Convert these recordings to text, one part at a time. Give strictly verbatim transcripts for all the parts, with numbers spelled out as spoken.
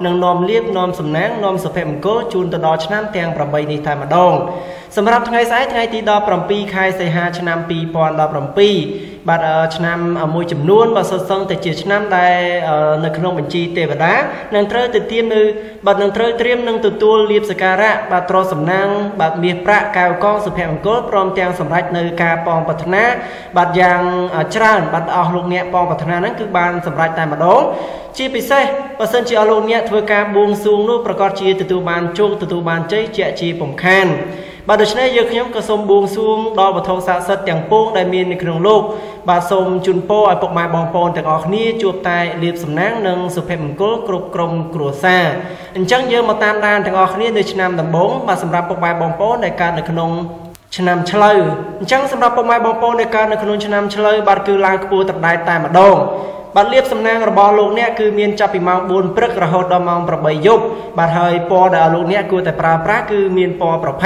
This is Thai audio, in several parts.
nâng nom liếp nom sầm nắng nom sập phèm cố chun từ đó chăn tèng bầm bầy đi thay mà đông. Sầm rập thay sái thay tí đo bầm pi khai say ha chăn pi pon đo bầm pi. Bạn chăn môi chấm nuôn và sơn sơn tại chiều chăn đại nơi khung bình chi tề và đá. Nâng trơ từ tiêm nư bạn nâng trơ tiêm nâng từ tua liếp sạc ra bạn tro sầm nắng bạn miệt pra cao con sập phèm cố prom tèng sầm rách nơi ca pon bát na bạn giang chăn bạn ao lục nhẹ pon bát na nâng cứ ban sầm rách thay mà đông. Chi bị say và sơn chiều lục nhẹ thôi ca buông xuống nútประกอบชีตตูบานโจตตูบานเจเจชีผมแคนบาดเจ็บในเยอะขึ้นก็สมบูรณ์สูงดอกบัวทองสะสดอย่างโป้งได้มีในขนมโลกบาดสมจุนโป้ไอปกมาบองปอนแต่ออกนี้จูบตายเรียบสำนักหนึ่งสุเพมโก้กรุบกรมกลัวซาอันจังเยอะมาตามด้านแต่ออกนี้โดยชนามดับบงบาดสำหรับปกมาบองปอนในการในขนมชนามเฉลยจังสำหรับปกมาบองปอนในการในขนมชนามเฉลยบาดคือลางปูตัดได้ตายมาดองบาดเลียบสำนักระบอลลูกเนี่ยคือเมียนจับปีมองบนปรึกระหดดอมองประบายยุบบาดเฮยปอดาลูกเนี่ยกูแต่ปลาปลาคือเมียนปอประเพ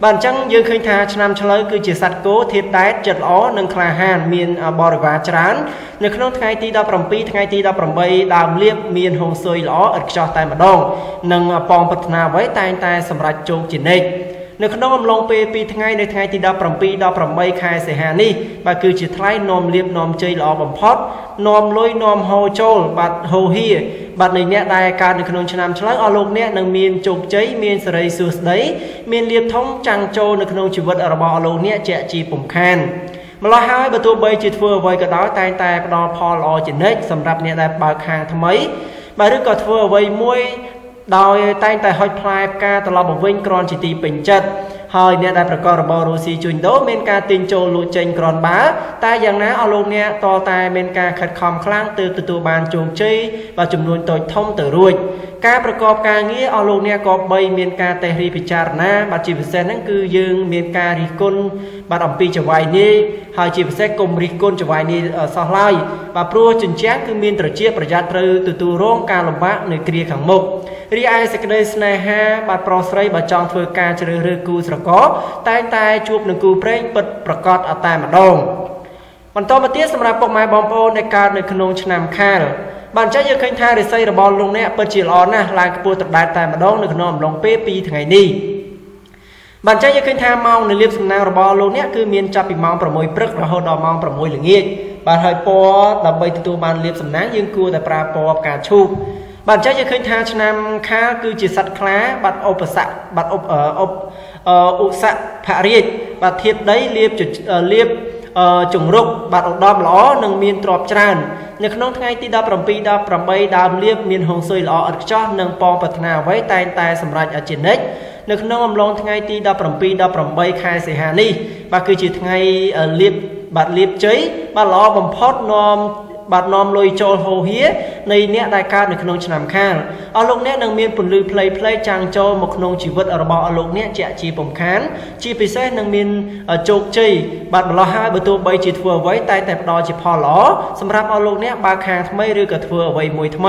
bản chất dương khinh tha chăn chơi cứ chỉ sát cố thiệt đái chật ó nâng khla hàn miền bò và chán nâng khôn thay ti đa bầm pi thay ti đa bầm bay đàm liệp miền hồng sôi ó ở cho tay mà đong nâng pòng bật na với tay tay sầm rạch trộn chỉ nề nâng khôn ông long pe pi thay nâng thay ti đa bầm pi đa bầm bay khai sẻ hà ni và cứ chỉ thay nom liệp nom chơi ó bầm phớt nom lôi nom hồ trôi bạt hồ hiaบัดในเนี่ยได้การในขนมชนามฉลาดอารมณ์เนี่ยนางมีนจุกใจมีนสลายสุดไหนมีนเรียบท้องจังโจในขนมชีวิตอารมณ์อารมณ์เนี่ยเจจีปุ่มแคนมาล้อหายประตูใบจีทัวไว้กระดาษตายตายกระดาษพอลอจีเนกสำหรับเนี่ยได้ปากคางทำไมมาเรื่องกระทัวไว้มวยดาวตายตายหอยพลายกาตลอดบวกวิ่งกรอนจิตีเป็นจัดเฮ้ยเนี่ยได้ประกอบระบบรูซีจุนโดเมนกาตินโจลูเจนกรอนบ้าตายอย่างนั้นอารมณ์เนี่ยต่อตายเมนกาขัดคอมคลั่งตือตัวตัวบานจูงชี้และจำนวนตัวท่องตัวรวยการประกอบการงี้อารมณ์เนี่ยกอบใบเมนกาเตรีพิจารณาบัตรจีบเซนนั่นคือยืงเมนการิกุลบัตรอมปีจะไว้นี่เฮ้ยจีบเซนกลมริกุลจะไว้นี่สลายบัตรพลัวจุนแจ้งคือเมนตระเจี๊ยประหยัดตือตัวตัวร่องการลำบากในเครียขังมุกรีไอเซกเนสเนฮะบัตรโปรไซร์บัตรจองทัวร์การเจริญเรือกูสระก็ตายตายจูบหนึ่งกูเปร่งปิดประกอบอัตตามาดองวันต่อมาเตี้ยสำหรับปกไม้บอมโปในการในขนมชนามข้าวบัตรใจเยอะขึ้นท่าได้ใส่ระบอลลงเนี่ยเปิดจีร้อนนะลายกระปูตัดได้ตายมาดองในขนมลงเป๊ะปีทั้งไงดีบัตรใจเยอะขึ้นท่ามองในเรียบสำนักระบอลลงเนี่ยคือเมียนจับปีมองประมวยปรึกระหดดอมองประมวยหรือเงี้ยบัตรหอยปอดับใบตัวบัตรเรียบสำนักยืงกูแต่ปลาปอบการชูบัตรใจจะเคยทาชนามค้าคือจิตสัตว์คล้าบัตรอปสักบัตรอบอุสักผาเรียดบัตรเทียดได้เรียบจุดเรียบจุงรุกบัตรอดอมล้อหนึ่งมีนตรอบจานในขนมไทยที่ดาวปรำปีดาวปรำใบดาวเรียบมีนหงสวยล้ออัดจ้อหนึ่งปองปัฒนาไว้ตายตายสำหรับอาชีพนี้ในขนมอมลงไทยที่ดาวปรำปีดาวปรำใบคายเสียหานี่บัตรคือจิตไทยเรียบบัตรเรียบเฉยบัตรล้อบำพอดนอมบัดนอมลอยโจลโฮเฮในเนี่ยได้การในขนมชนามข้างอารมณ์เนี่ยนางเมียนปุ่นลือเพลย์เพลย์จางโจมขนมชีวิตอารมณ์อารมณ์เนี่ยเจาะจีผมข้างจีพิเศษนางเมียนโจกจีบัดล้อห้าประตูใบจีทัวไว้ใต้แต่ดอจีพอล้อสำหรับอารมณ์เนี่ยบาคางทำไมหรือกระทัวไว้มวยทำไม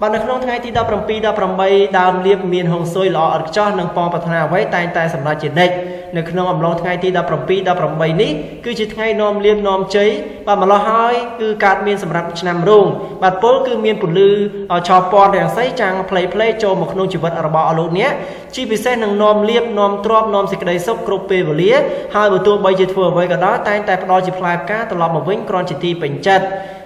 บันทึกน้องไทยที่ดาวปรำปีดาวปรำใบดาวเรียบมีนหงสวยหล่ออัดจ้อหนังปองปัฒนาไว้ตายตายสำหรับจีเนก ในขนมลองไงตีดาวปรปีดาวปรมัยนี้คือจิตไงนอมเลียมนอมเฉยบามาลอห้อยคือการเมียนสำหรับชนามรุ่งบาดโป้คือเมียนปุ่นลือเอาชอปอนอย่างไซจังเพลย์เพลย์โจมขนมจิตวิทย์อรบอโลเนี้ยชีพิเศษหนังนอมเลียมนอมตรอบนอมสิกระไดซบกรุบเปวเลียหายประตูใบจิตเฟื่อไว้ก็ได้แต่แต่ปลอจิตพลายก้าตลอดมาเว้นกรอนจิตตีเป็นจัด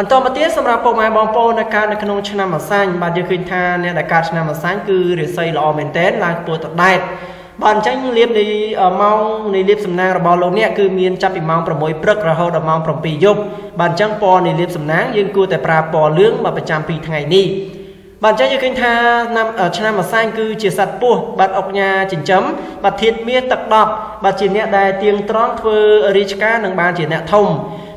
บรรทมปฏิสสำหรับประมาณบางปอนการในขนมชนะมาสันบาดเยคืนทานในการชนะมาสันคือเรือไซล์ออมเมนเทนลางปวดตัดได้บางชั้นเลียบในเมาในเลียบสำนักระบาดลงเนี่ยคือมีนจับปีเมาประมวยเปรกระหอบระเมาประปียบบางชั้นปอในเลียบสำนักยังกูแต่ปลาปอเลื้งมาประจำปีทั้งไงนี่บางชั้นเยคืนทานำชนะมาสันคือเจียสัตว์ปูบางออกยาจินจ้ำบางทิดเมียตักดอกบางจีเนี่ยได้เตียงตรองเฟอร์ริชกาหนังบางจีเนี่ยทง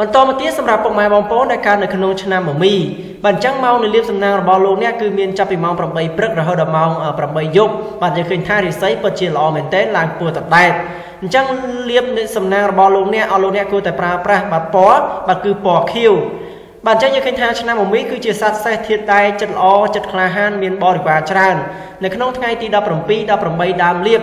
บรรทมปฏิสสำหรับประมาณบางปอนในการในขนมชนะมะมีบรรจังเมาในเรียบสำนักบอลลูเนี่ยคือเมียนจับไปเมาประเบยเปรกระหอบเมาประเบยยบบรรจังขึ้นท่าริไซเปิดเชียร์ล้อเหม็นเต้นลางปวดตัดได้บรรจังเรียบในสำนักบอลลูเนี่ยเอาลูเนี่ยคือแต่ปลาปลาบัดปอบัดคือปอคิวบรรจังยังขึ้นท่าชนะมะมีคือเชียร์ซัดไซเทียดได้จัดล้อจัดคลาฮันเมียนบอลดีกว่าชนะในขนมไทยตีดาวประปีดาวประเบยดามเรียบ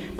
บ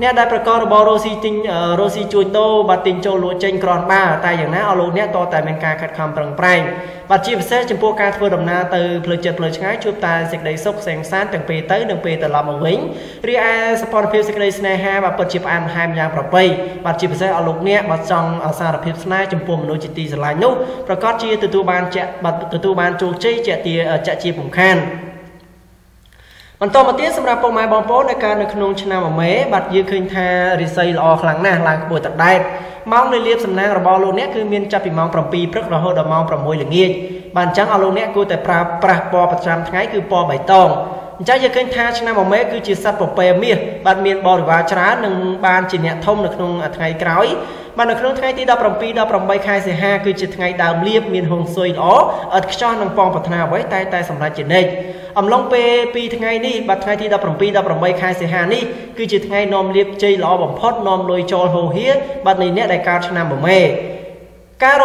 เนี่ยได้ประกอบระบบโรซีจิงโรซีจูนโตบัดติงโจลูเจนกรอนบ้าแต่อย่างนั้นเอาลูเนี่ยต่อแต่เป็นการขัดคำปรังแปรงบัดจีบเซจมพูการทัวร์ดำนาเตอร์เพลย์เจ็ดเพลย์ช้างจูบตาเสกได้ซกแสงซานแต่ปีเตอร์หนึ่งปีแต่ละมังวิ่งเรียสปอนเพียเสกได้สไนฮาบัดเปิดจีบอันไฮมยางประเปย์บัดจีบเซเอาลูเนี่ยบัดจองอาซาเพียสไนจมพูมโนจิตีสลายนุประกอบจีตัวตูบานเจบัดตัวตูบานจูจีเจตีเจจีผมแค้นมันต่อมาเตี้ยสำหรับประมาณบอลโป้ในการในขนมชนะมะเม้บัดยืนคืนทาริไซลอคลังหน้าลางปวดตัดได้เมาในเรียบสำนักระบอลลูเนี่ยคือเมียนจับปีเมาประปีพฤกษ์ระหอบดมาประมวยหรือเงียบบานจังเอาลูเนี่ยกูแต่ปลาปลาปอประจำทั้งไงคือปอใบตองจะยืนคืนทาชนะมะเม้คือจีสัตว์ปอเปเมียบัดเมียนบอลหรือว่าชนะหนึ่งบานจีเนี่ยท่อมในขนมทั้งไงกร้อยบานในขนมทั้งไงที่ดาวประปีดาวประใบคายเสียห้าคือจีทั้งไงดาวเรียบเมียนหงซอยอ๋ออัดช่อนังปองปัฒนาไว้ตายตายสำหรับจีเนยอมลองเปปีทั้งไงนี่บัดไงที่ดาวปรมปีดาวปรมใบคายเสียหานี่คือจิตไงนอมเลียบใจหล่อบ่มพอดนอมลอยโจโหเฮียบัดนี้เนี่ยได้การชนะบ่เมการร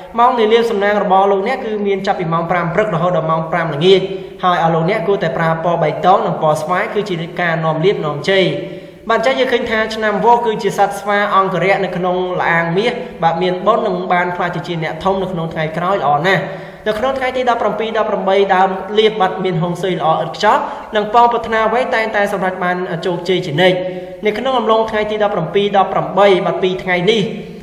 มองในเรียบสำนักระบอลลูเนี่ยคือเมียนจับปีมองปรามปรึกระหอบดมองปรามหลังเงียบ Hỏi ở lộn nét cô tại bà bò bày tón nằm bò xoáy cứ chỉ ca nòm liếp nòm chây. Bạn chắc như khinh tha cho nằm vô cứ chỉ sát xoá ong cửa rẽ nằm nông là àng miếng. Bạn miền bốn nằm bàn khoa chỉ chỉ nẹ thông nằm nông thay cái nói lọ nè. Nằm nông thay tí đọc bằng pi đọc bằng bây đàm liếp bạch miền hồng xì lọ ợt chót. Nằm bóng bật nào với tay tay xong rạch bàn chụp chì chỉ nây. Nằm nông lông thay tí đọc bằng pi đọc bằng bây bạch pi thay ni.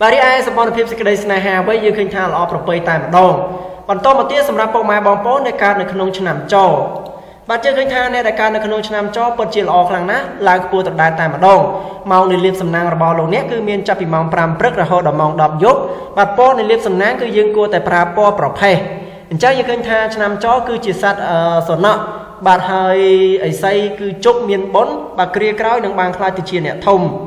Và đi ai sẽ bọn phim sẽ đây này hà với dương khinh tha là ọp rồi tại một đồng. Bọn tôi một tiết xong ra bộ máy bóng bóng để cao được khả nông cho nằm cho. Bạn chưa khinh tha này đã cao được khả nông cho nằm cho bọn chị là ọp làng ná là bộ tập đài tại một đồng. Màu này liếp xâm năng là bỏ lộn nét cư miên chạp vì mong pram prức là hồ đỏ mong đọc giúp. Bạn bộ này liếp xâm năng cư dương cua tại pra bộ bỏ phê. Anh chắc dương khinh tha cho nằm cho cư chỉ sát sổ nọ. Bạn hơi ấy xây cư chốc miên bốn và kia cáo nâng bàn khai từ chia nẹ thông.